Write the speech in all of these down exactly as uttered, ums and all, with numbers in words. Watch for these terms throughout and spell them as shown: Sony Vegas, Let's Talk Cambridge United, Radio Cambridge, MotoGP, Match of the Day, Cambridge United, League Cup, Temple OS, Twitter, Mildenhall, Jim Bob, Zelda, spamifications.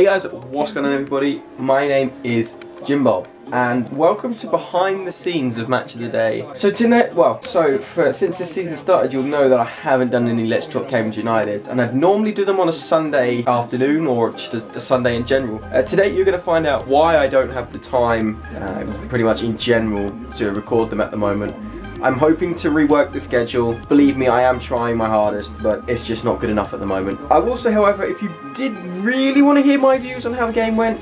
Hey guys, what's going on everybody? My name is Jim Bob and welcome to behind the scenes of Match of the Day. So tonight, well, so for, since this season started, you'll know that I haven't done any Let's Talk Cambridge United, and I'd normally do them on a Sunday afternoon or just a, a Sunday in general. Uh, today you're going to find out why I don't have the time, uh, pretty much in general, to record them at the moment. I'm hoping to rework the schedule. Believe me, I am trying my hardest, but it's just not good enough at the moment. I will say, however, if you did really want to hear my views on how the game went,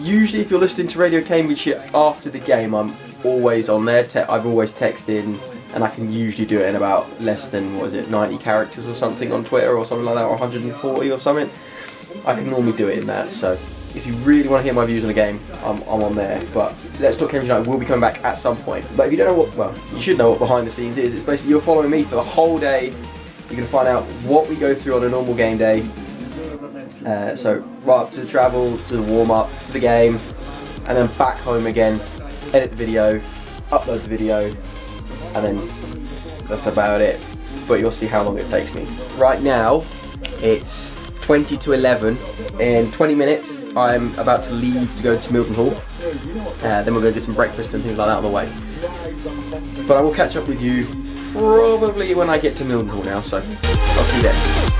usually if you're listening to Radio Cambridge after the game, I'm always on there. Te I've always texted in, and I can usually do it in about less than, what is it, ninety characters or something on Twitter or something like that, or one hundred forty or something. I can normally do it in that, so if you really want to hear my views on the game, I'm, I'm on there. But Let's Talk Cambridge United will be coming back at some point. But if you don't know what, well, you should know what behind the scenes is. It's basically you're following me for the whole day. You're going to find out what we go through on a normal game day. Uh, so right up to the travel, to the warm-up, to the game, and then back home again, edit the video, upload the video, and then that's about it. But you'll see how long it takes me. Right now, it's twenty to eleven. In twenty minutes, I'm about to leave to go to Mildenhall. Uh, then we're going to do some breakfast and things like that on the way. But I will catch up with you probably when I get to Mildenhall now, so I'll see you then.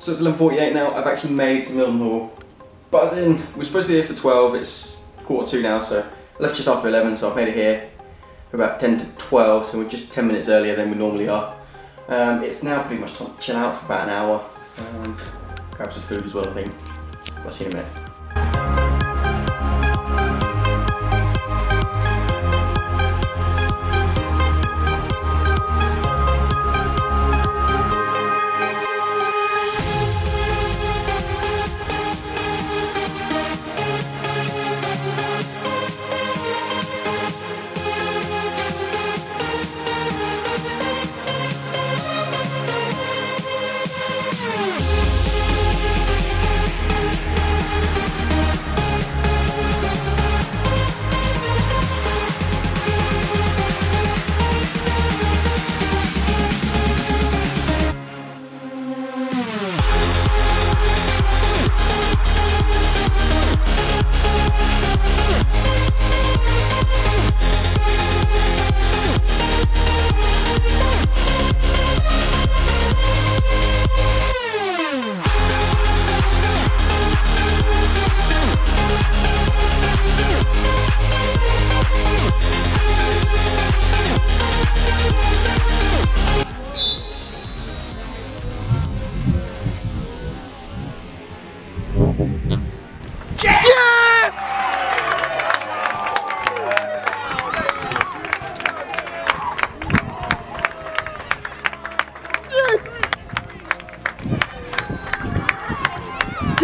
So it's eleven forty-eight now. I've actually made to Mildenhall. Buzzing. We're supposed to be here for twelve. It's quarter two now, so I left just after eleven. So I've made it here for about ten to twelve. So we're just ten minutes earlier than we normally are. Um, it's now pretty much time to chill out for about an hour. Um, grab some food as well, I think. I'll see you in a minute.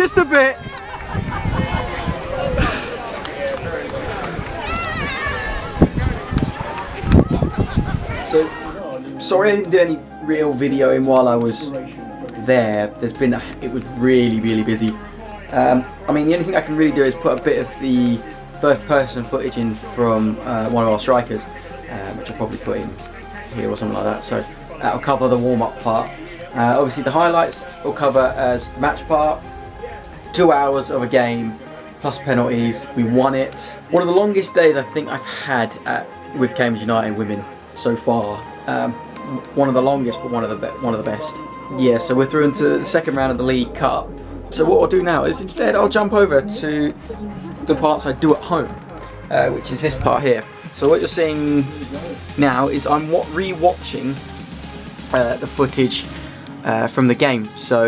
just a bit. So, sorry I didn't do any real videoing while I was there. There's been, a, it was really, really busy. Um, I mean, the only thing I can really do is put a bit of the first person footage in from uh, one of our strikers, um, which I'll probably put in here or something like that. So that'll cover the warm-up part. Uh, obviously the highlights will cover as match part, two hours of a game, plus penalties. We won it. One of the longest days I think I've had at, with Cambridge United women so far. Um, one of the longest, but one of the one of the best. Yeah, so we're through into the second round of the League Cup. So what I'll do now is instead I'll jump over to the parts I do at home, uh, which is this part here. So what you're seeing now is I'm re-watching uh, the footage Uh, from the game. So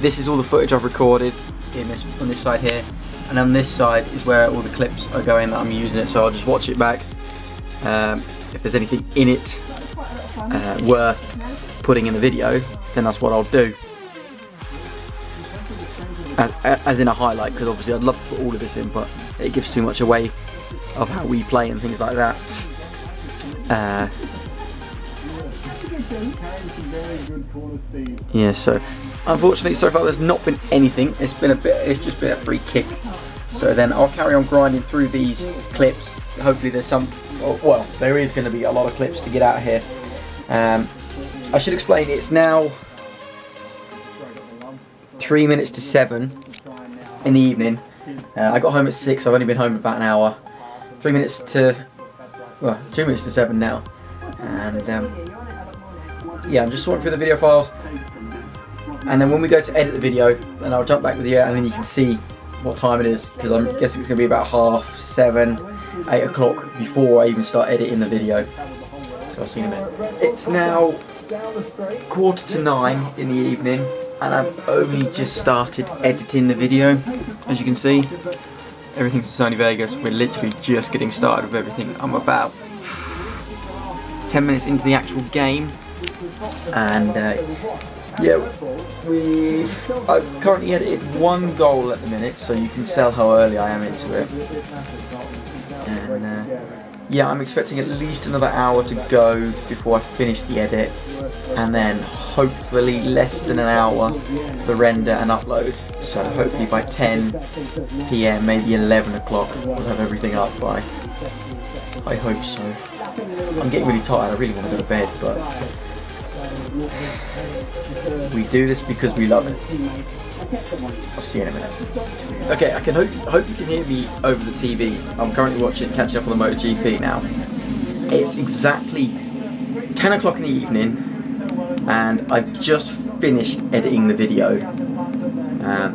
this is all the footage I've recorded in this, on this side here, and on this side is where all the clips are going that I'm using it, so I'll just watch it back. Um, if there's anything in it uh, worth putting in the video, then that's what I'll do, as, as in a highlight, because obviously I'd love to put all of this in, but it gives too much away of how we play and things like that. Uh, Yeah, so unfortunately so far there's not been anything. It's been a bit, it's just been a free kick. So then I'll carry on grinding through these clips. Hopefully there's some, well, there is going to be a lot of clips to get out of here. Um, I should explain, it's now three minutes to seven in the evening. Uh, I got home at six, so I've only been home about an hour. Three minutes to, well, two minutes to seven now. And um, yeah, I'm just sorting through the video files, and then when we go to edit the video, then I'll jump back with you, and then you can see what time it is, because I'm guessing it's going to be about half seven, eight o'clock before I even start editing the video. So I'll see you in a minute. It's now quarter to nine in the evening, and I've only just started editing the video. As you can see, everything's Sony Vegas. We're literally just getting started with everything. I'm about ten minutes into the actual game. And uh, yeah, we I've currently edited one goal at the minute, so you can tell how early I am into it. And uh, yeah, I'm expecting at least another hour to go before I finish the edit, and then hopefully less than an hour for the render and upload. So hopefully by ten P M, maybe eleven o'clock, we'll have everything up by. I hope so. I'm getting really tired. I really want to go to bed, but. We do this because we love it. I'll see you in a minute. Okay, I can hope, hope you can hear me over the T V. I'm currently watching, catching up on the MotoGP now. It's exactly ten o'clock in the evening, and I've just finished editing the video. Um,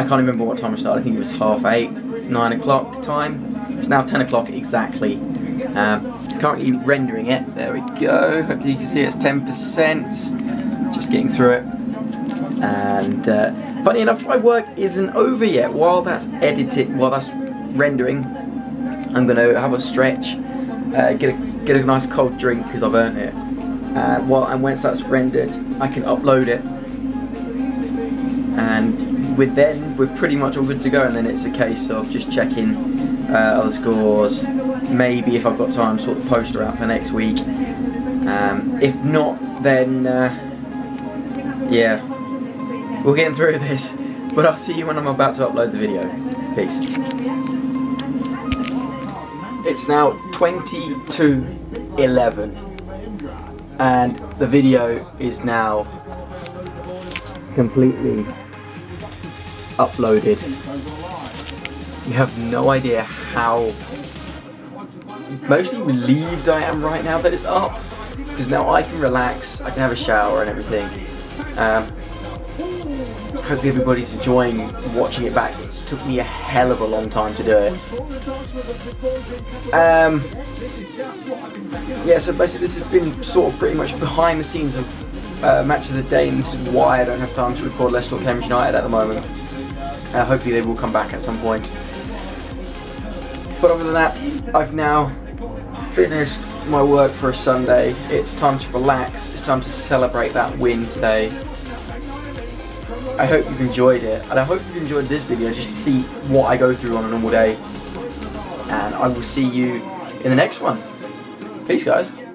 I can't remember what time I started. I think it was half eight, nine o'clock time. It's now ten o'clock exactly. Um, Currently rendering it. There we go. Hopefully you can see it's ten percent. Just getting through it. And uh, funny enough, my work isn't over yet. While that's edited, while that's rendering, I'm gonna have a stretch, uh, get a get a nice cold drink because I've earned it. Uh, while and once that's rendered, I can upload it. And with then we're pretty much all good to go. And then it's a case of just checking uh, other scores. Maybe if I've got time, sort the poster out for next week. Um, if not, then uh, yeah, we're getting through this. But I'll see you when I'm about to upload the video. Peace. It's now twenty-two eleven, and the video is now completely uploaded. You have no idea how mostly relieved I am right now that it's up, because now I can relax, I can have a shower and everything. Um, hopefully everybody's enjoying watching it back. It took me a hell of a long time to do it. Um, yeah, so basically this has been sort of pretty much behind the scenes of uh, Match of the Day, and this is why I don't have time to record Let's Talk Cambridge United at the moment. Uh, hopefully they will come back at some point. But other than that, I've now finished my work for a Sunday. It's time to relax. It's time to celebrate that win today. I hope you've enjoyed it, and I hope you've enjoyed this video just to see what I go through on a normal day, and I will see you in the next one. Peace, guys.